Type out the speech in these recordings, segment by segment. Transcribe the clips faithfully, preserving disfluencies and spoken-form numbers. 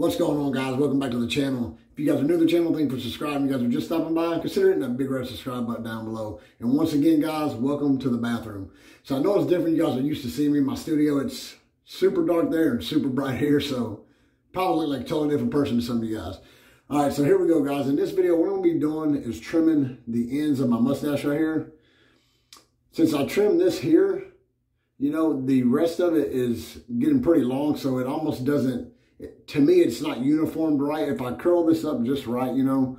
What's going on, guys? Welcome back to the channel. If you guys are new to the channel, thank you for subscribing. If you guys are just stopping by, consider hitting that big red subscribe button down below. And once again, guys, welcome to the bathroom. So I know it's different. You guys are used to seeing me in my studio. It's super dark there and super bright here, so probably look like a totally different person to some of you guys. All right, so here we go, guys. In this video, what I'm going to be doing is trimming the ends of my mustache right here. Since I trimmed this here, you know, the rest of it is getting pretty long, so it almost doesn't, to me, it's not uniformed right. If I curl this up just right, you know,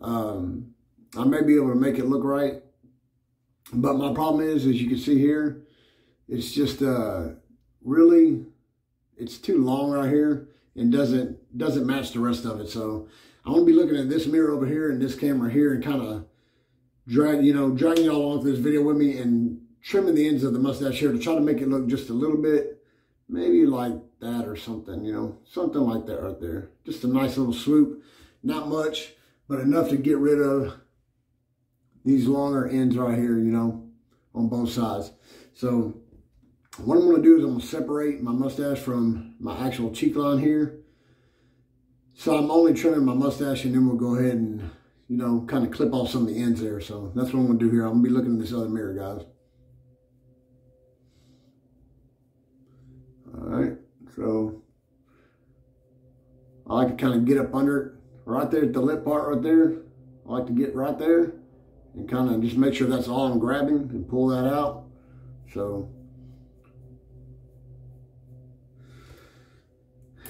um, I may be able to make it look right. But my problem is, as you can see here, it's just uh, really, it's too long right here and doesn't, doesn't match the rest of it. So I'm going to be looking at this mirror over here and this camera here and kind of drag, you know, dragging y'all along through this video with me and trimming the ends of the mustache here to try to make it look just a little bit, maybe like that or something, you know, something like that right there. Just a nice little swoop, not much, but enough to get rid of these longer ends right here, you know, on both sides. So what I'm going to do is I'm going to separate my mustache from my actual cheek line here. So I'm only trimming my mustache, and then we'll go ahead and, you know, kind of clip off some of the ends there. So that's what I'm going to do here. I'm going to be looking in this other mirror, guys. All right. So I like to kind of get up under it right there at the lip part right there. I like to get right there and kind of just make sure that's all I'm grabbing and pull that out. So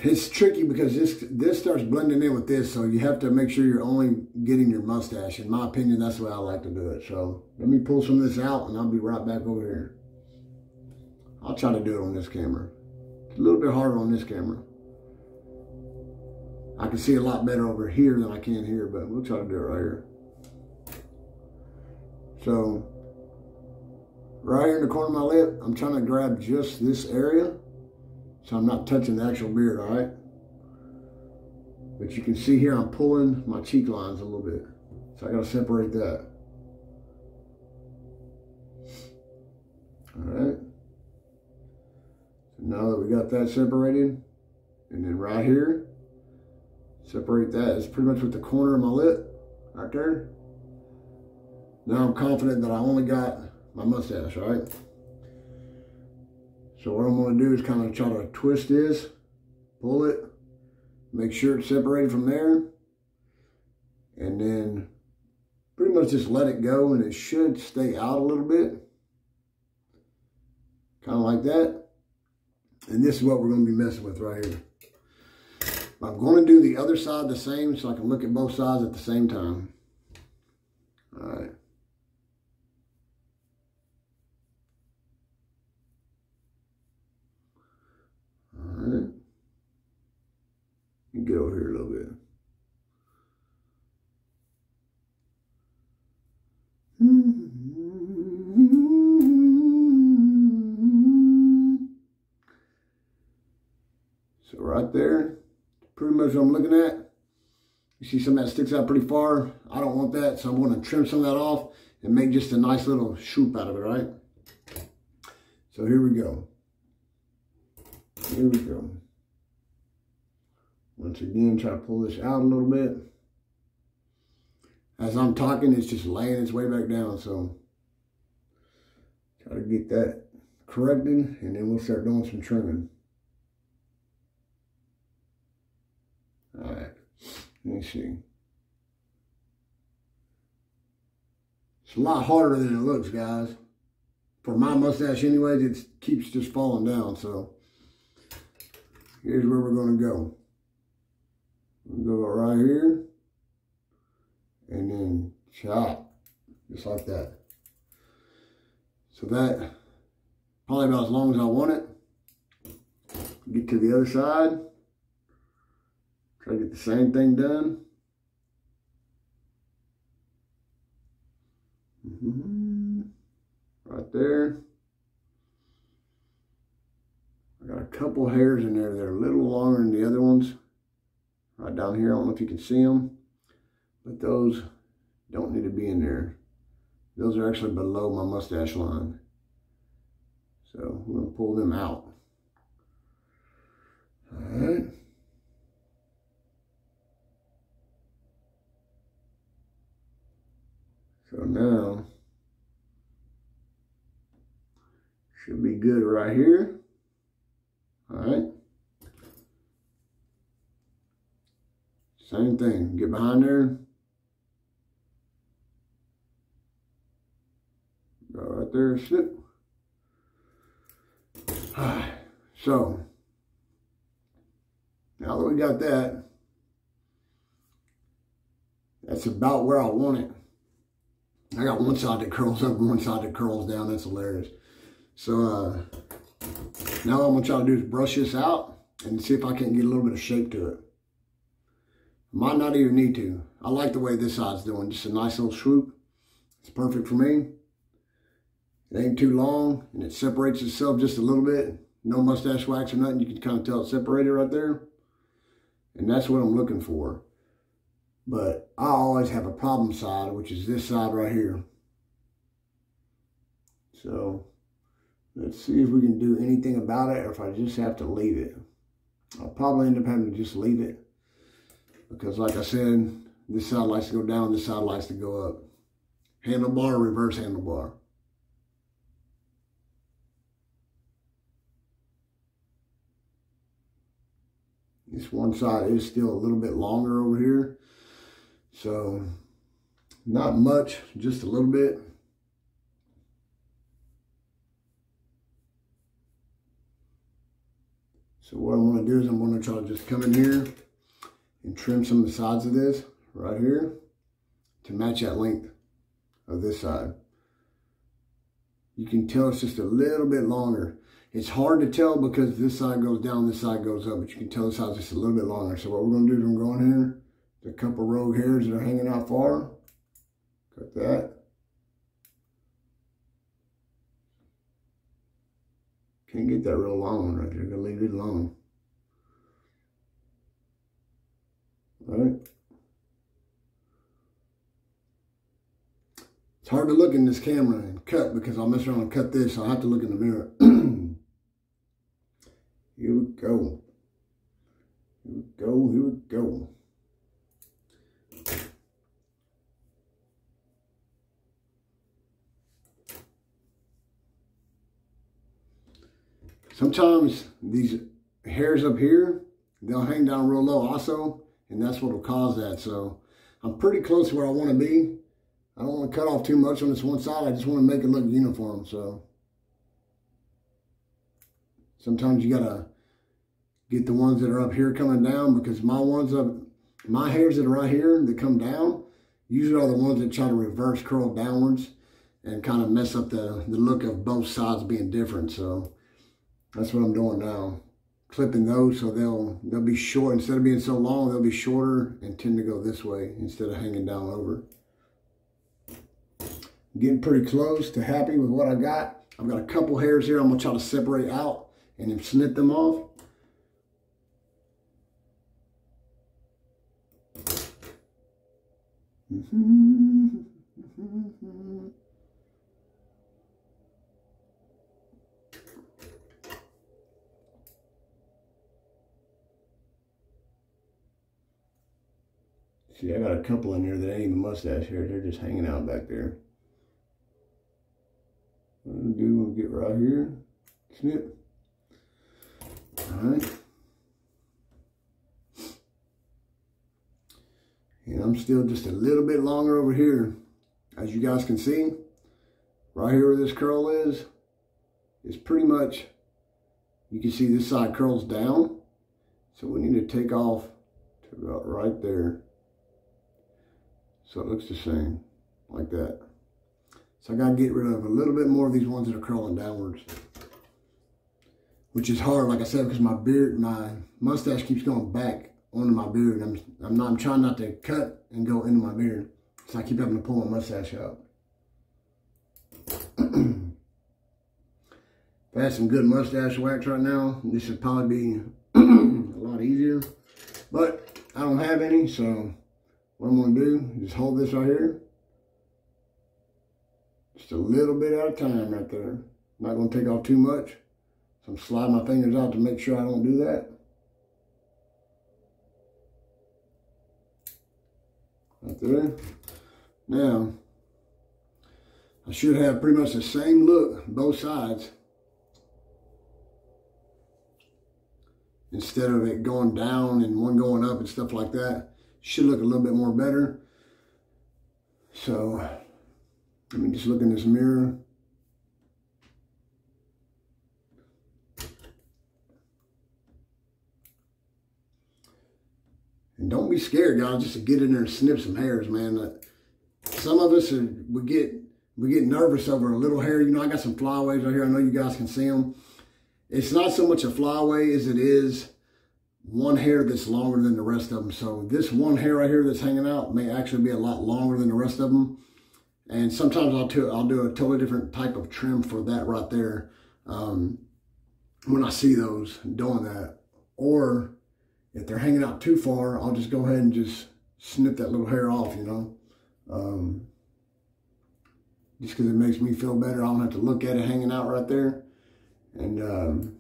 it's tricky because this this starts blending in with this, so you have to make sure you're only getting your mustache. In my opinion, that's the way I like to do it. So let me pull some of this out, and I'll be right back over here. I'll try to do it on this camera. It's a little bit harder on this camera. I can see a lot better over here than I can here, but we'll try to do it right here. So right here in the corner of my lip, I'm trying to grab just this area. So I'm not touching the actual beard, all right? But you can see here I'm pulling my cheek lines a little bit. So I gotta separate that. All right. So now that we got that separated, and then right here, separate that. It's pretty much with the corner of my lip, right there. Now I'm confident that I only got my mustache, all right? So what I'm going to do is kind of try to twist this, pull it, make sure it's separated from there, and then pretty much just let it go, and it should stay out a little bit, kind of like that. And this is what we're going to be messing with right here. I'm going to do the other side the same so I can look at both sides at the same time. All right. Get over here a little bit. So right there, pretty much what I'm looking at. You see some of that sticks out pretty far. I don't want that, so I'm going to trim some of that off and make just a nice little swoop out of it, right? So here we go. Here we go. Once again, try to pull this out a little bit. As I'm talking, it's just laying its way back down. So try to get that corrected, and then we'll start doing some trimming. All right, let me see. It's a lot harder than it looks, guys. For my mustache anyways, it keeps just falling down. So here's where we're going to go. We'll go right here, and then chop, just like that. So that, probably about as long as I want it. Get to the other side. Try to get the same thing done. Mm-hmm. Right there. I got a couple hairs in there that are a little longer than the other ones. Right down here, I don't know if you can see them, but those don't need to be in there. Those are actually below my mustache line. So I'm gonna pull them out. All right. now. Should be good right here. All right. Same thing. Get behind there. Go right there. Sit. All right. So, now that we got that, that's about where I want it. I got one side that curls up and one side that curls down. That's hilarious. So, uh, now what I'm going to try to do is brush this out and see if I can get a little bit of shape to it. Might not even need to. I like the way this side's doing. Just a nice little swoop. It's perfect for me. It ain't too long, and it separates itself just a little bit. No mustache wax or nothing. You can kind of tell it's separated right there. And that's what I'm looking for. But I always have a problem side, which is this side right here. So, let's see if we can do anything about it, or if I just have to leave it. I'll probably end up having to just leave it. Because like I said, this side likes to go down, this side likes to go up. Handlebar, reverse handlebar. This one side is still a little bit longer over here. So, not much, just a little bit. So what I'm going to do is I'm going to try to just come in here and trim some of the sides of this right here to match that length of this side. You can tell it's just a little bit longer. It's hard to tell because this side goes down, this side goes up, but you can tell this side's just a little bit longer. So what we're going to do is I'm going here, the couple rogue hairs that are hanging out far, cut that. Can't get that real long one right there. I'm going to leave it alone. All right. It's hard to look in this camera and cut because I'll mess around and cut this. So I'll have to look in the mirror. Here we go. Here we go. Here we go. Sometimes these hairs up here, they'll hang down real low also, and that's what will cause that. So I'm pretty close to where I want to be. I don't want to cut off too much on this one side. I just want to make it look uniform. So sometimes you got to get the ones that are up here coming down, because my ones up, my hairs that are right here that come down, usually are the ones that try to reverse curl downwards and kind of mess up the, the look of both sides being different. So that's what I'm doing now, clipping those so they'll they'll be short. Instead of being so long, they'll be shorter and tend to go this way instead of hanging down over. Getting pretty close to happy with what I got. I've got a couple hairs here I'm going to try to separate out and then snip them off. Mm-hmm. Mm-hmm. See, I got a couple in here that ain't even mustache hair. They're just hanging out back there. What I'm gonna do, we'll get right here. Snip. Alright. And I'm still just a little bit longer over here. As you guys can see, right here where this curl is, it's pretty much, you can see this side curls down. So we need to take off to about right there. So it looks the same, like that. So I gotta get rid of a little bit more of these ones that are curling downwards. Which is hard, like I said, because my beard, my mustache keeps going back onto my beard. I'm, I'm, not, I'm trying not to cut and go into my beard. So I keep having to pull my mustache out. If I had some good mustache wax right now, this would probably be a lot easier. But I don't have any, so what I'm going to do is hold this right here. Just a little bit at a time right there. I'm not going to take off too much. So I'm sliding my fingers out to make sure I don't do that. Right there. Now, I should have pretty much the same look both sides, instead of it going down and one going up and stuff like that. Should look a little bit more better. So let me just look in this mirror. And don't be scared, y'all, just to get in there and snip some hairs, man. Uh, some of us, are, we get we get nervous over a little hair. You know, I got some flyaways right here. I know you guys can see them. It's not so much a flyaway as it is one hair that's longer than the rest of them. So this one hair right here that's hanging out may actually be a lot longer than the rest of them. And sometimes I'll, do, I'll do a totally different type of trim for that right there um, when I see those doing that. Or if they're hanging out too far, I'll just go ahead and just snip that little hair off, you know. Um, just because it makes me feel better. I don't have to look at it hanging out right there. And um,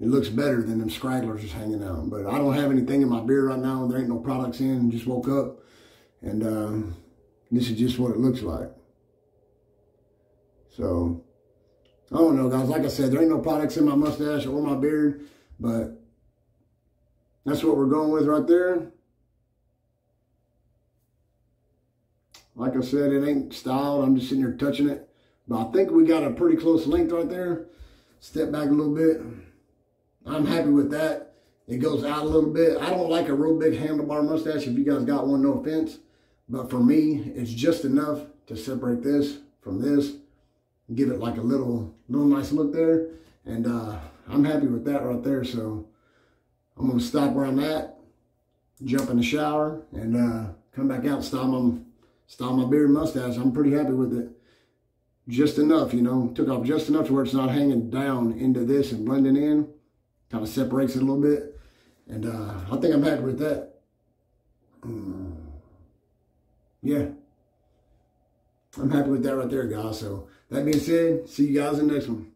it looks better than them stragglers just hanging out. But I don't have anything in my beard right now. There ain't no products in. Just woke up. And um, this is just what it looks like. So, I don't know, guys. Like I said, there ain't no products in my mustache or my beard. But that's what we're going with right there. Like I said, it ain't styled. I'm just sitting here touching it. But I think we got a pretty close length right there. Step back a little bit. I'm happy with that. It goes out a little bit. I don't like a real big handlebar mustache. If you guys got one, no offense. But for me, it's just enough to separate this from this. Give it like a little, little nice look there. And uh, I'm happy with that right there. So I'm going to stop where I'm at. Jump in the shower. And uh, come back out and style my, style my beard and mustache. I'm pretty happy with it. Just enough, you know, took off just enough to where it's not hanging down into this and blending in. Kind of separates it a little bit. And uh, I think I'm happy with that. Mm. Yeah. I'm happy with that right there, guys. So that being said, see you guys in the next one.